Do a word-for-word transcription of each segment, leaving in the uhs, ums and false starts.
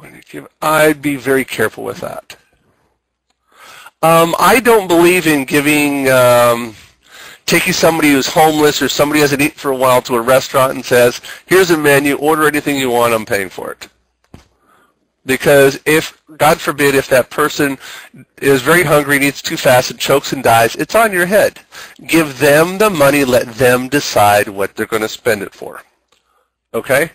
When you give, I'd be very careful with that. Um, I don't believe in giving, um, taking somebody who's homeless or somebody hasn't eaten for a while to a restaurant and says, here's a menu, order anything you want, I'm paying for it. Because if, God forbid, if that person is very hungry, needs too fast, and chokes and dies, it's on your head. Give them the money, let them decide what they're going to spend it for. Okay?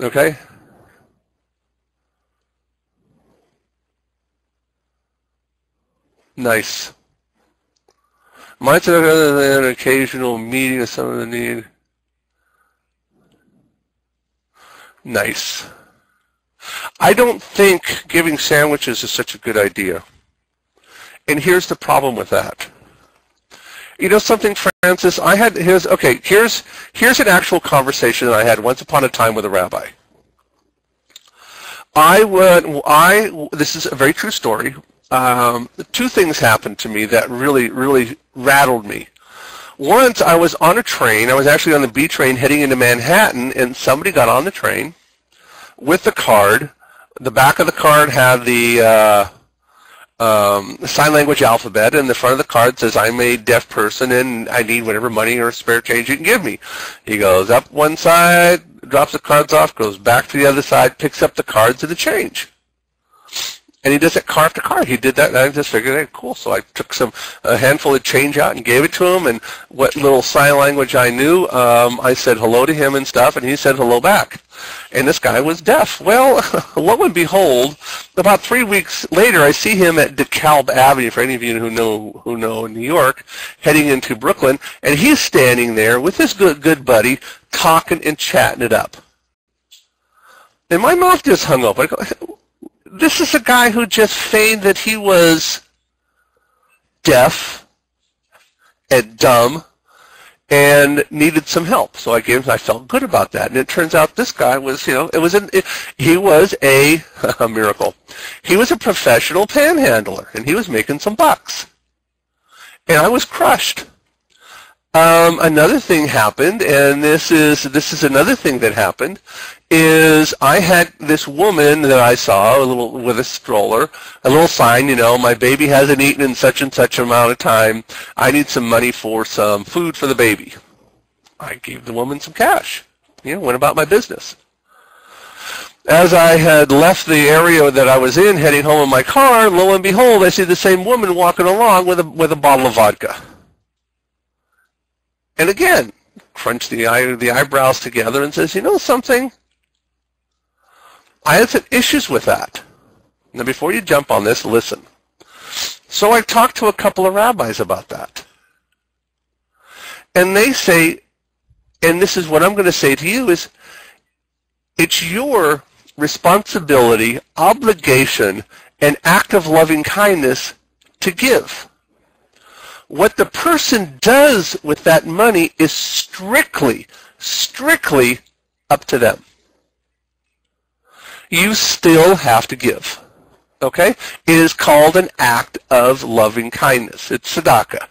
Okay? Nice. Might have other than an occasional meeting of some of the need. Nice. I don't think giving sandwiches is such a good idea. And here's the problem with that. You know something, Francis? I had here's okay, here's here's an actual conversation that I had once upon a time with a rabbi. I went I this is a very true story. Um, two things happened to me that really, really rattled me. Once I was on a train, I was actually on the B train heading into Manhattan, and somebody got on the train with the card. The back of the card had the uh, um, sign language alphabet, and the front of the card says, I'm a deaf person and I need whatever money or spare change you can give me. He goes up one side, drops the cards off, goes back to the other side, picks up the cards and the change. And he does it car after car. He did that, and I just figured, hey, cool. So I took some a handful of change out and gave it to him, and what little sign language I knew, um, I said hello to him and stuff, and he said hello back. And this guy was deaf. Well, lo and behold, about three weeks later, I see him at DeKalb Avenue, for any of you who know who know New York, heading into Brooklyn, and he's standing there with his good, good buddy, talking and chatting it up. And my mouth just hung open. I go, this is a guy who just feigned that he was deaf and dumb and needed some help. So I gave him, I felt good about that. And it turns out this guy was, you know, it was an, it, he was a, a miracle. He was a professional panhandler, and he was making some bucks. And I was crushed. Um, another thing happened, and this is this is another thing that happened, is I had this woman that I saw a little with a stroller, a little sign, you know, my baby hasn't eaten in such and such amount of time. I need some money for some food for the baby. I gave the woman some cash. You know, went about my business. As I had left the area that I was in, heading home in my car, lo and behold, I see the same woman walking along with a with a bottle of vodka. And again, crunch the, eye, the eyebrows together and says, you know something? I had some issues with that. Now, before you jump on this, listen. So I talked to a couple of rabbis about that. And they say, and this is what I'm going to say to you, is it's your responsibility, obligation, and act of loving kindness to give. What the person does with that money is strictly, strictly up to them. You still have to give, okay? It is called an act of loving kindness. It's tzedakah.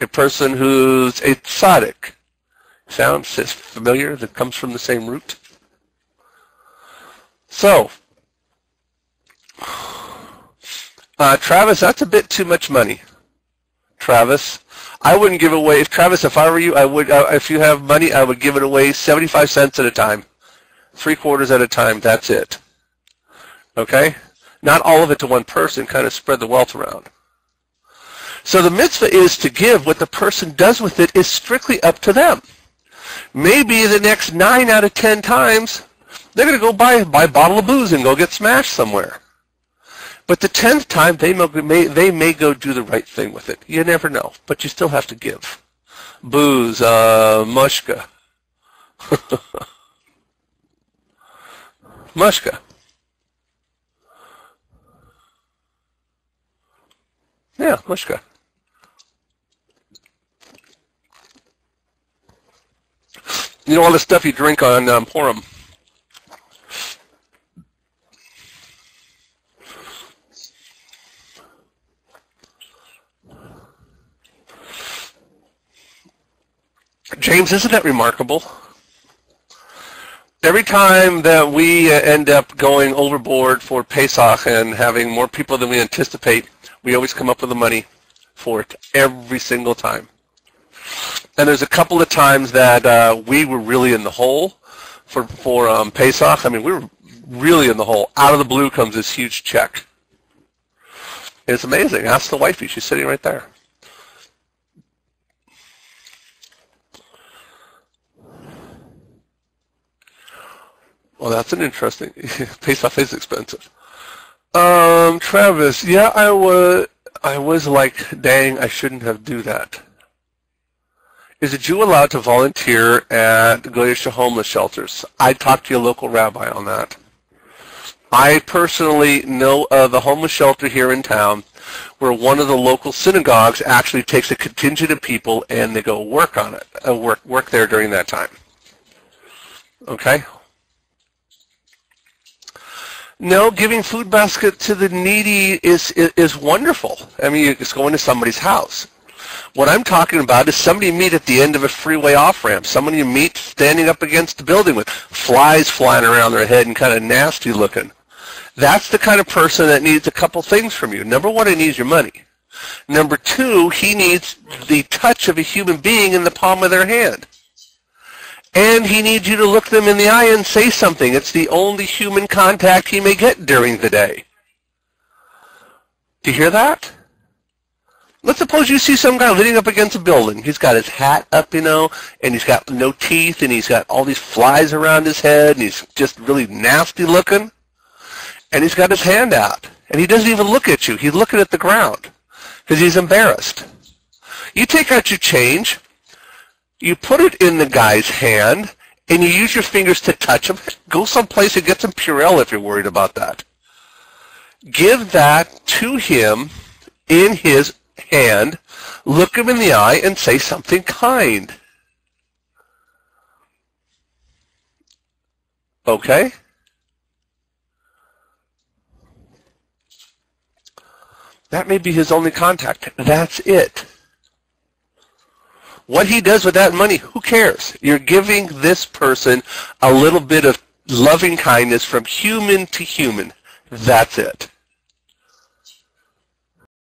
A person who's a tzaddik. Sounds familiar? That comes from the same root. So, Uh, Travis, that's a bit too much money. Travis, I wouldn't give away. If Travis, if I were you, I would. Uh, if you have money, I would give it away seventy-five cents at a time, three quarters at a time. That's it. Okay, not all of it to one person. Kind of spread the wealth around. So the mitzvah is to give. What the person does with it is strictly up to them. Maybe the next nine out of ten times, they're going to go buy buy a bottle of booze and go get smashed somewhere. But the tenth time, they may, they may go do the right thing with it. You never know, but you still have to give. Booze, uh, mushka. Mushka. Yeah, mushka. You know all the stuff you drink on um, Purim. James, isn't that remarkable? Every time that we end up going overboard for Pesach and having more people than we anticipate, we always come up with the money for it every single time. And there's a couple of times that uh, we were really in the hole for, for um, Pesach. I mean, we were really in the hole. Out of the blue comes this huge check. It's amazing. Ask the wifey. She's sitting right there. Well, that's an interesting. Pesach is expensive. Um, Travis, yeah, I was, I was like, dang, I shouldn't have do that. Is a Jew allowed to volunteer at Goyish homeless shelters? I talked to your local rabbi on that. I personally know of a homeless shelter here in town where one of the local synagogues actually takes a contingent of people and they go work on it, uh, work work there during that time. Okay. No, giving food basket to the needy is, is is wonderful. I mean, it's going to somebody's house. What I'm talking about is somebody you meet at the end of a freeway off-ramp, someone you meet standing up against the building with flies flying around their head and kind of nasty looking. That's the kind of person that needs a couple things from you. Number one, he needs your money. Number two, he needs the touch of a human being in the palm of their hand. And he needs you to look them in the eye and say something. It's the only human contact he may get during the day. Do you hear that? Let's suppose you see some guy leaning up against a building. He's got his hat up, you know, and he's got no teeth, and he's got all these flies around his head, and he's just really nasty looking. And he's got his hand out, and he doesn't even look at you. He's looking at the ground because he's embarrassed. You take out your change. You put it in the guy's hand, and you use your fingers to touch him. Go someplace and get some Purell if you're worried about that. Give that to him in his hand, look him in the eye, and say something kind. Okay? That may be his only contact. That's it. What he does with that money, who cares? You're giving this person a little bit of loving kindness from human to human. That's it.